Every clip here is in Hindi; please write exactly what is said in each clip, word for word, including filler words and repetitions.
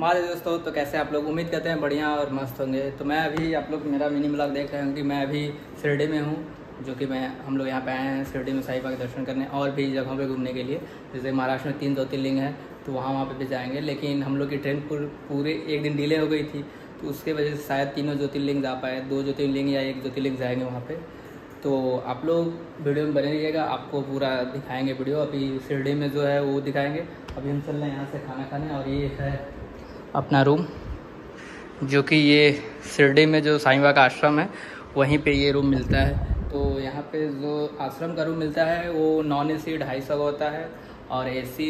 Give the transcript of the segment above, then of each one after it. मारे दोस्तों, तो कैसे आप लोग, उम्मीद करते हैं बढ़िया और मस्त होंगे। तो मैं अभी, आप लोग मेरा मिनी ब्लॉग देख रहे हैं कि मैं अभी शिर्डी में हूँ, जो कि मैं हम लोग यहाँ पे आए हैं शिर्डी में साईं बाबा के दर्शन करने और भी जगहों पे घूमने के लिए। जैसे महाराष्ट्र में तीन ज्योतिर्लिंग है तो वहाँ वहाँ पर भी जाएँगे, लेकिन हम लोग की ट्रेन पूरे एक दिन डिले हो गई थी, तो उसके वजह से शायद तीनों ज्योतिर्लिंग जा पाए, दो ज्योतिर्लिंग या एक ज्योतिर्लिंग जाएँगे वहाँ पर। तो आप लोग वीडियो में बने रहिएगा, आपको पूरा दिखाएंगे वीडियो। अभी शिर्डी में जो है वो दिखाएंगे। अभी हम चल रहे हैं यहाँ से खाना खाने, और ये है अपना रूम, जो कि ये शिर्डी में जो साईं बाबा का आश्रम है वहीं पे ये रूम मिलता है। तो यहाँ पे जो आश्रम का रूम मिलता है वो नॉन एसी ढाई सौ का होता है और एसी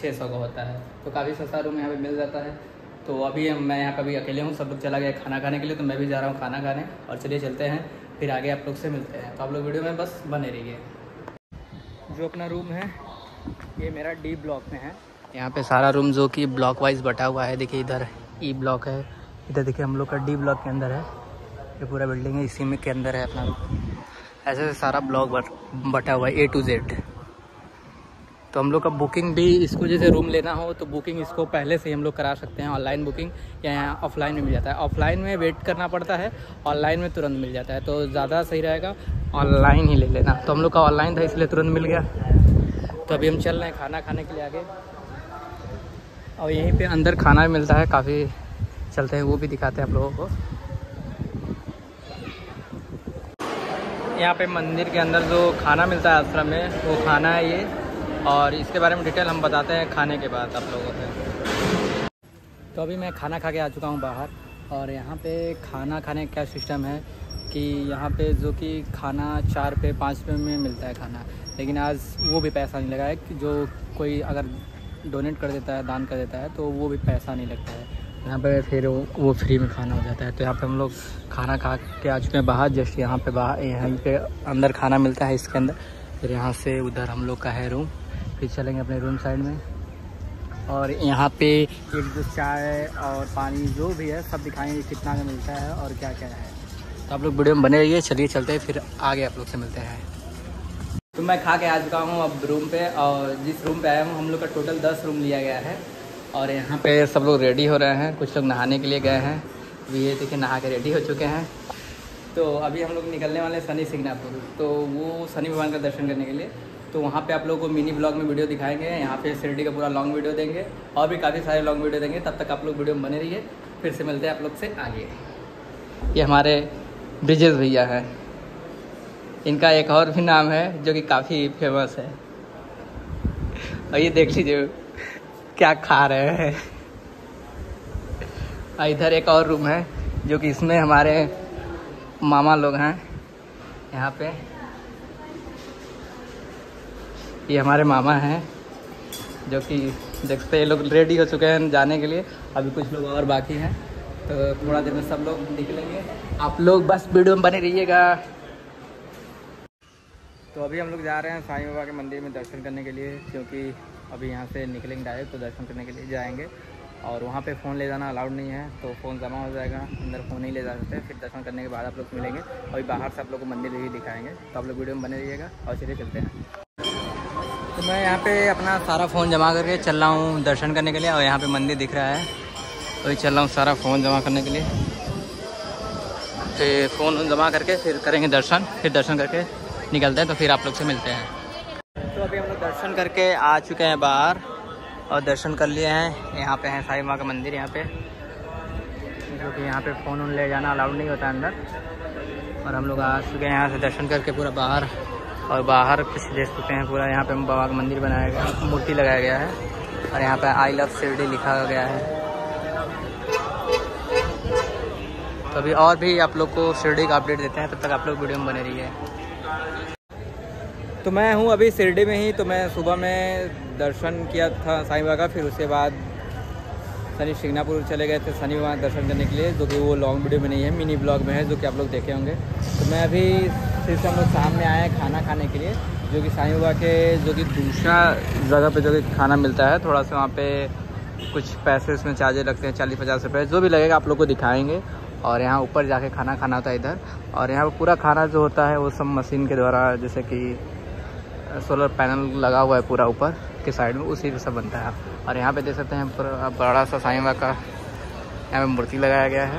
छः सौ का होता है, तो काफ़ी सस्ता रूम यहाँ पे मिल जाता है। तो अभी मैं यहाँ पे अभी अकेले हूँ, सब लोग चला गया खाना खाने के लिए, तो मैं भी जा रहा हूँ खाना खाने। और चलिए चलते हैं, फिर आगे आप लोग से मिलते हैं। तो आप लोग वीडियो में बस बने रहिए। जो अपना रूम है ये मेरा डी ब्लॉक में है। यहाँ पे सारा रूम जो कि ब्लॉक वाइज बटा हुआ है। देखिए इधर ई ब्लॉक है, इधर देखिए हम लोग का डी ब्लॉक के अंदर है, ये पूरा बिल्डिंग है इसी में के अंदर है अपना रूम। ऐसे सारा ब्लॉक बटा हुआ है ए टू जेड। तो हम लोग का बुकिंग भी, इसको जैसे रूम लेना हो तो बुकिंग इसको पहले से ही हम लोग करा सकते हैं, ऑनलाइन बुकिंग या यहाँ ऑफलाइन में मिल जाता है। ऑफलाइन में वेट करना पड़ता है, ऑनलाइन में तुरंत मिल जाता है, तो ज़्यादा सही रहेगा ऑनलाइन ही ले लेना। तो हम लोग का ऑनलाइन था इसलिए तुरंत मिल गया। तो अभी हम चल रहे हैं खाना खाने के लिए आगे, और यहीं पर अंदर खाना भी मिलता है काफ़ी। चलते हैं, वो भी दिखाते हैं आप लोगों को। यहाँ पर मंदिर के अंदर जो खाना मिलता है आश्रम में, वो खाना है ये, और इसके बारे में डिटेल हम बताते हैं खाने के बाद आप लोगों को। तो अभी मैं खाना खा के आ चुका हूँ बाहर, और यहाँ पे खाना खाने का सिस्टम है कि यहाँ पे जो कि खाना चार पे पाँच पे में मिलता है खाना, लेकिन आज वो भी पैसा नहीं लगा है। कि जो कोई अगर डोनेट कर देता है, दान कर देता है, तो वो भी पैसा नहीं लगता है यहाँ पे, फिर वो, वो फ्री में खाना हो जाता है। तो यहाँ पर हम लोग खाना खा के आ चुके हैं बाहर, जस्ट यहाँ पर बाहर यहाँ पर अंदर खाना मिलता है इसके अंदर। फिर यहाँ से उधर हम लोग का है रूम, फिर चलेंगे अपने रूम साइड में। और यहाँ पे एक दो चाय और पानी जो भी है सब दिखाएंगे कितना का मिलता है और क्या क्या है। तो आप लोग वीडियो में बने रहिए। चलिए चलते हैं, फिर आगे आप लोग से मिलते हैं। तो मैं खा के आ चुका हूँ अब रूम पे, और जिस रूम पे आया हूँ हम लोग का टोटल दस रूम लिया गया है। और यहाँ पे सब लोग रेडी हो रहे हैं, कुछ लोग नहाने के लिए गए हैं, ये देखिए नहा के रेडी हो चुके हैं। तो अभी हम लोग निकलने वाले हैं शनि शिंगणापुर, तो वो शनि भगवान का दर्शन करने के लिए। तो वहाँ पे आप लोगों को मिनी ब्लॉग में वीडियो दिखाएंगे, यहाँ पे शिर्डी का पूरा लॉन्ग वीडियो देंगे और भी काफ़ी सारे लॉन्ग वीडियो देंगे। तब तक आप लोग वीडियो में बने रहिए, फिर से मिलते हैं आप लोग से आगे। ये हमारे ब्रिजेश भैया हैं, इनका एक और भी नाम है जो कि काफ़ी फेमस है, और ये देख लीजिए क्या खा रहे हैं। और इधर एक और रूम है जो कि इसमें हमारे मामा लोग हैं। यहाँ पे ये हमारे मामा हैं, जो कि देखते हैं लोग रेडी हो चुके हैं जाने के लिए, अभी कुछ लोग और बाकी हैं, तो थोड़ा देर में सब लोग निकलेंगे। आप लोग बस वीडियो में बने रहिएगा। तो अभी हम लोग जा रहे हैं साईं बाबा के मंदिर में दर्शन करने के लिए, क्योंकि अभी यहाँ से निकलेंगे डायरेक्ट तो दर्शन करने के लिए जाएंगे, और वहाँ पे फ़ोन ले जाना अलाउड नहीं है, तो फ़ोन जमा हो जाएगा, अंदर फ़ोन नहीं ले जा सकते। फिर दर्शन करने के बाद आप लोग मिलेंगे, अभी बाहर से आप लोग को मंदिर भी दिखाएंगे। तो आप लोग वीडियो में बने रहिएगा, और चलिए चलते हैं। तो मैं यहाँ पे अपना सारा फ़ोन जमा करके चल रहा हूँ दर्शन करने के लिए, और यहाँ पे मंदिर दिख रहा है तो चल रहा हूँ सारा फ़ोन जमा करने के लिए। फिर फ़ोन जमा करके फिर करेंगे दर्शन, फिर दर्शन करके निकलते हैं, तो फिर आप लोग से मिलते हैं। तो अभी हम लोग दर्शन करके आ चुके हैं बाहर, और दर्शन कर लिए हैं। यहाँ पे है साईं बाबा का मंदिर, यहाँ पे जो कि यहाँ पे फ़ोन उन ले जाना अलाउड नहीं होता अंदर, और हम लोग आ चुके हैं यहाँ से दर्शन करके पूरा बाहर। और बाहर कुछ देख सकते हैं पूरा यहाँ पे बाबा का मंदिर बनाया गया, मूर्ति लगाया गया है, और यहाँ पे आई लव शिर्डी लिखा गया है। तो अभी और भी आप लोग को शिर्डी का अपडेट देते हैं, तब तक आप लोग वीडियो में बने रहिए। तो मैं हूँ अभी शिर्डी में ही, तो मैं सुबह में दर्शन किया था साईं बाबा का, फिर उसके बाद शनि शिंगणापुर चले गए थे शनि भगवान दर्शन करने के लिए, जो कि वो लॉन्ग वीडियो में नहीं है, मिनी ब्लॉग में है, जो कि आप लोग देखे होंगे। तो मैं अभी फिर से हम लोग सामने आए हैं खाना खाने के लिए, जो कि साईं बाबा के जो कि दूसरा जगह पे जो कि खाना मिलता है, थोड़ा सा वहाँ पे कुछ पैसे उसमें चार्जेज लगते हैं, चालीस पचास रुपये जो भी लगेगा आप लोग को दिखाएंगे। और यहाँ ऊपर जाके खाना खाना होता है इधर, और यहाँ पर पूरा खाना जो होता है वो सब मशीन के द्वारा, जैसे कि सोलर पैनल लगा हुआ है पूरा ऊपर के साइड में, उसी से सब बनता है। और यहाँ पे देख सकते हैं बड़ा सा साईं बाबा का यहाँ पे मूर्ति लगाया गया है।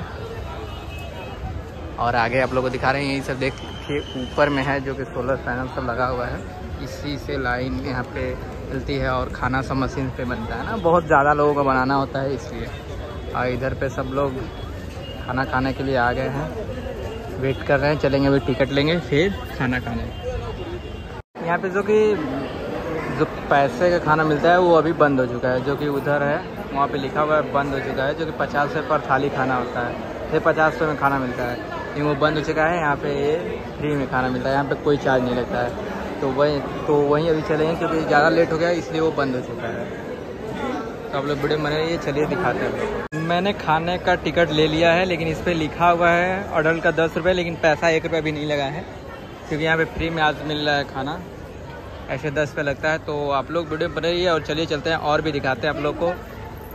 और आगे आप लोगों को दिखा रहे हैं, यही सब देखिए ऊपर में है जो कि सोलर पैनल सब लगा हुआ है, इसी से लाइन यहाँ पे चलती है और खाना सब मशीन पे बनता है ना, बहुत ज़्यादा लोगों को बनाना होता है इसलिए। और इधर पे सब लोग खाना खाने के लिए आ गए हैं, वेट कर रहे हैं, चलेंगे अभी टिकट लेंगे फिर खाना खाने। यहाँ पे जो कि जो पैसे का खाना मिलता है वो अभी बंद हो चुका है, जो कि उधर है वहाँ पे लिखा हुआ है बंद हो चुका है, जो कि पचास रुपये पर थाली खाना होता है, फिर पचास रुपये में खाना मिलता है, लेकिन वो बंद हो चुका है। यहाँ पे ये फ्री में खाना मिलता है, यहाँ पे कोई चार्ज नहीं लगता है, तो वही तो वहीं अभी चलेंगे क्योंकि ज़्यादा लेट हो गया इसलिए वो बंद हो चुका है। तो आप लोग वीडियो बनाइए, चलिए दिखाते हैं। मैंने खाने का टिकट ले लिया है, लेकिन इस पर लिखा हुआ है ऑर्डर का दस रुपये, लेकिन पैसा एक रुपये भी नहीं लगा है क्योंकि यहाँ पर फ्री में आज मिल रहा है खाना, ऐसे दस पे लगता है। तो आप लोग वीडियो बनाइए और चलिए चलते हैं और भी दिखाते हैं आप लोग को,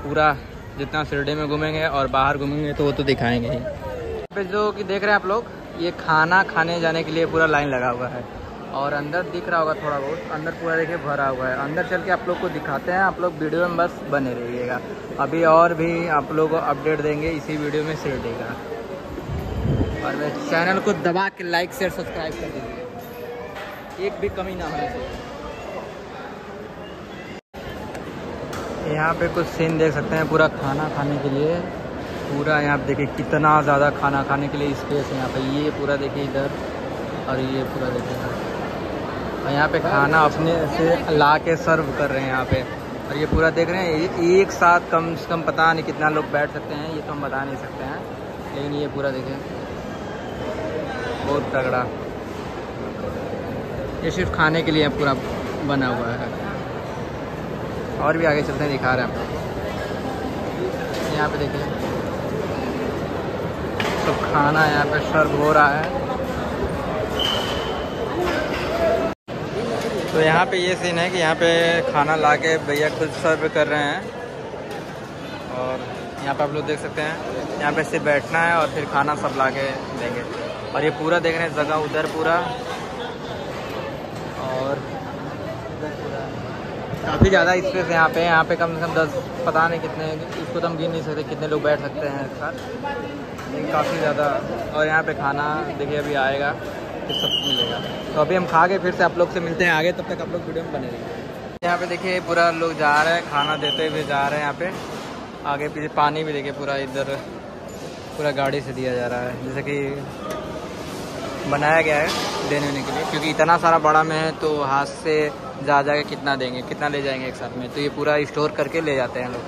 पूरा जितना शिर्डी में घूमेंगे और बाहर घूमेंगे तो वो तो दिखाएंगे ही। यहाँ पे जो कि देख रहे हैं आप लोग, ये खाना खाने जाने के लिए पूरा लाइन लगा हुआ है और अंदर दिख रहा होगा थोड़ा बहुत, अंदर पूरा देखिए भरा हुआ है। अंदर चल के आप लोग को दिखाते हैं, आप लोग वीडियो में बस बने रहिएगा, अभी और भी आप लोग को अपडेट देंगे इसी वीडियो में शिर्डी का। और मेरे चैनल को दबा के लाइक शेयर सब्सक्राइब कर दीजिए, एक भी कमी ना होनी चाहिए। यहाँ पे कुछ सीन देख सकते हैं, पूरा खाना खाने के लिए पूरा यहाँ पे देखिए कितना ज़्यादा खाना खाने के लिए स्पेस है यहाँ पे, ये पूरा देखिए इधर और ये पूरा देखिए इधर, और यहाँ पे खाना अपने से ला के सर्व कर रहे हैं यहाँ पे। और ये पूरा देख रहे हैं, एक साथ कम से कम पता नहीं कितना लोग बैठ सकते हैं, ये तो हम बता नहीं सकते हैं, लेकिन ये पूरा देखें बहुत तगड़ा, ये सिर्फ खाने के लिए पूरा बना हुआ है। और भी आगे चलते हैं, दिखा रहे हैं आपको। यहाँ पे देखिए सब खाना यहाँ पे सर्व हो रहा है। तो यहाँ पे ये सीन है कि यहाँ पे खाना लाके भैया खुद सर्व कर रहे हैं, और यहाँ पे आप लोग देख सकते हैं, यहाँ पे सिर्फ बैठना है और फिर खाना सब लाके देंगे। और ये पूरा देख रहे हैं जगह उधर पूरा, और काफ़ी ज़्यादा स्पेस है यहाँ पे, यहाँ पे कम से कम दस पता नहीं कितने, इसको तो हम गिन नहीं सकते कितने लोग बैठ सकते हैं इस साथ, लेकिन काफ़ी ज़्यादा। और यहाँ पे खाना देखिए अभी आएगा तो सब मिलेगा, तो अभी हम खा के फिर से आप लोग से मिलते हैं आगे, तब तक आप लोग वीडियो में बने रहिए। यहाँ पे देखिए पूरा लोग जा रहे हैं, खाना देते हुए जा रहे हैं यहाँ पे, आगे पीछे पानी भी देखिए पूरा इधर पूरा गाड़ी से दिया जा रहा है, जैसे कि बनाया गया है देने देने के लिए, क्योंकि इतना सारा बड़ा में है तो हाथ से जा जा के कितना देंगे, कितना ले जाएंगे एक साथ में, तो ये पूरा स्टोर करके ले जाते हैं लोग।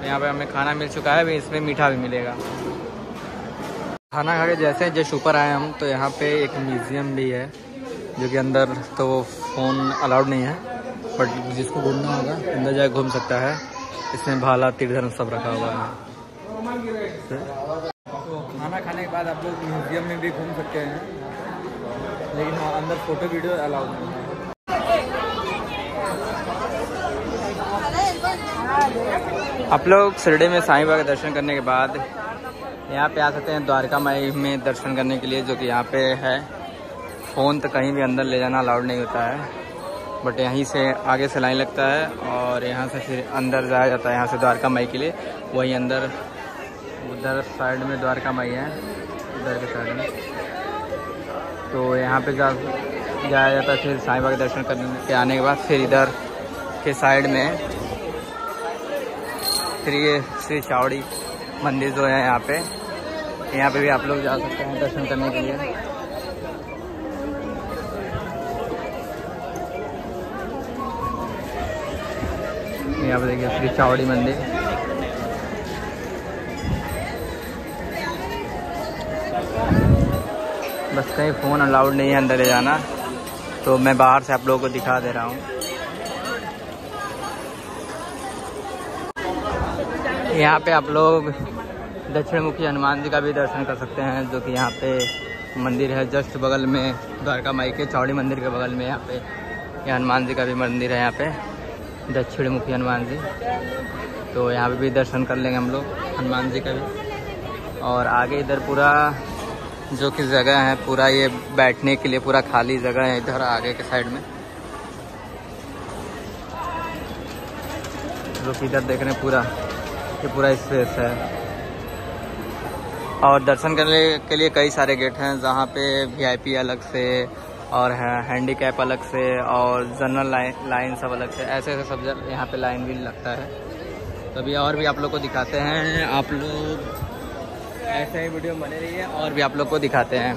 तो यहाँ पे हमें खाना मिल चुका है, अभी इसमें मीठा भी मिलेगा। खाना खा के जैसे जैसे ऊपर आए हम, तो यहाँ पे एक म्यूज़ियम भी है, जो कि अंदर तो फ़ोन अलाउड नहीं है, बट जिसको घूमना होगा अंदर जाके घूम सकता है, इसमें भाला तीर्थन सब रखा हुआ है। खाना खाने के बाद आप लोग म्यूजियम में भी घूम सकते हैं, लेकिन हाँ अंदर फोटो वीडियो अलाउड नहीं है। आप लोग शिर्डी में साईं बाबा के दर्शन करने के बाद यहाँ पे आ सकते हैं द्वारका माई में दर्शन करने के लिए, जो कि यहाँ पे है। फ़ोन तो कहीं भी अंदर ले जाना अलाउड नहीं होता है, बट यहीं से आगे से लाइन लगता है और यहाँ से फिर अंदर जाया जाता है, यहाँ से द्वारका माई के लिए। वहीं अंदर उधर साइड में द्वारका माई है, उधर के साइड में, तो यहाँ पे जा जाया जाता है। फिर साईं बाबा के दर्शन करने के आने के बाद फिर इधर के साइड में फिर ये श्री चावड़ी मंदिर जो है यहाँ पे, यहाँ पे भी आप लोग जा सकते हैं दर्शन करने के लिए। यहाँ पे देखिए श्री चावड़ी मंदिर, बस कहीं फ़ोन अलाउड नहीं है अंदर ले जाना, तो मैं बाहर से आप लोगों को दिखा दे रहा हूँ। यहाँ पे आप लोग दक्षिण मुखी हनुमान जी का भी दर्शन कर सकते हैं, जो कि यहाँ पे मंदिर है जस्ट बगल में, द्वारका माई के चौड़ी मंदिर के बगल में। यहाँ पे यह हनुमान जी का भी मंदिर है यहाँ पे, दक्षिण मुखी हनुमान जी, तो यहाँ पे भी दर्शन कर लेंगे हम लोग हनुमान जी का भी। और आगे इधर पूरा जो कि जगह है, पूरा ये बैठने के लिए पूरा खाली जगह है इधर आगे के साइड में। जो कि इधर देख रहे हैं पूरा ये पूरा स्पेस है। और दर्शन करने के लिए कई सारे गेट हैं जहाँ पे वीआईपी अलग से और हैंडीकैप अलग से और जनरल लाइन लाइन सब अलग से, ऐसे ऐसे सब जगह यहाँ पे लाइन भी लगता है। तो अभी और भी आप लोग को दिखाते हैं, आप लोग ऐसे ही वीडियो बने रहिए और भी आप लोग को दिखाते हैं।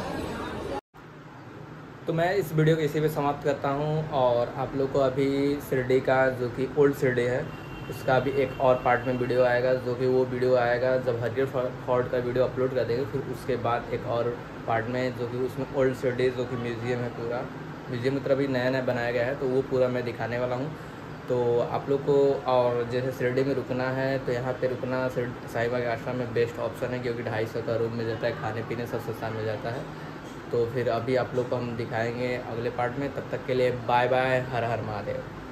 तो मैं इस वीडियो को इसी पे समाप्त करता हूँ और आप लोग को अभी शिर्डी का जो कि ओल्ड शिर्डी है उसका अभी एक और पार्ट में वीडियो आएगा, जो कि वो वीडियो आएगा जब हरगिर फोर्ट का वीडियो अपलोड कर देंगे, फिर उसके बाद एक और पार्ट में जो कि उसमें ओल्ड शिर्डी जो कि म्यूज़ियम है, पूरा म्यूज़ियम मतलब अभी नया नया बनाया गया है, तो वो पूरा मैं दिखाने वाला हूँ। तो आप लोग को और जैसे शिर्डी में रुकना है तो यहाँ पर रुकना साईं बाबा के आश्रम में बेस्ट ऑप्शन है, क्योंकि ढाई सौ का रूम मिल जाता है, खाने पीने सब सस्ता मिल जाता है। तो फिर अभी आप लोग को हम दिखाएंगे अगले पार्ट में, तब तक के लिए बाय बाय, हर हर महादेव।